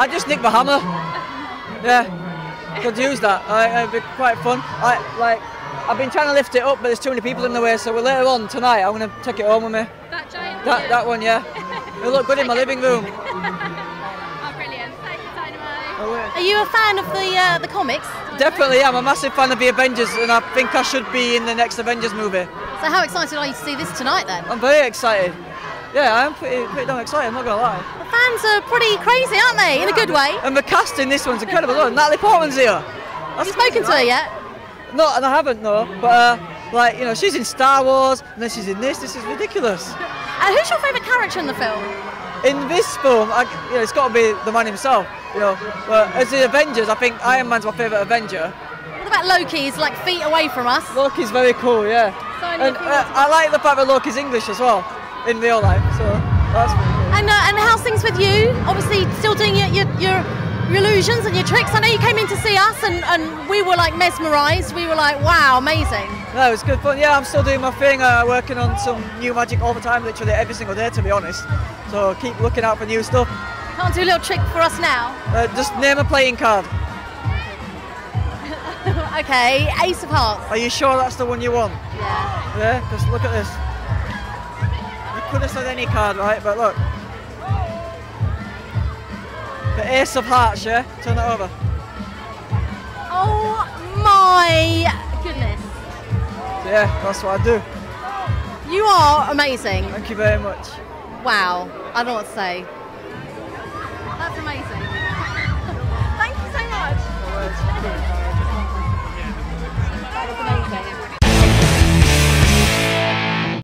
I just nicked my hammer. Yeah, could use that. It'd be quite fun. I've been trying to lift it up, but there's too many people in the way. So later on tonight, I'm gonna take it home with me. That giant. That one, yeah. It'll look good in my living room. Oh, brilliant! Thank you, Dynamo. Are you a fan of the comics? Definitely, yeah. I'm a massive fan of the Avengers, and I think I should be in the next Avengers movie. So how excited are you to see this tonight then? I'm very excited. Yeah, I am pretty damn excited, I'm not going to lie. The fans are pretty crazy, aren't they? In a good way. And the cast in this one's incredible. Look, Natalie Portman's here. Have you spoken to her yet? No, and I haven't, no. But, she's in Star Wars, and then she's in this. This is ridiculous. And who's your favourite character in the film? In this film, it's got to be the man himself, But as the Avengers, I think Iron Man's my favourite Avenger. What about Loki? He's like feet away from us. Loki's very cool, yeah. So I like the fact that Loki's English as well, in real life, so that's pretty cool. And how's things with you? Obviously still doing your illusions and your tricks. I know you came in to see us and we were like mesmerised. We were like, wow, amazing. No, it was good fun. Yeah, I'm still doing my thing, working on some new magic all the time, literally every single day, to be honest. So keep looking out for new stuff. Can't do a little trick for us now? Just name a playing card. Okay, Ace of Hearts. Are you sure that's the one you want? Yeah. Yeah, just look at this. You could have said any card, right? But look. The Ace of Hearts, yeah? Turn it over. Oh my goodness. So yeah, that's what I do. You are amazing. Thank you very much. Wow, I don't know what to say.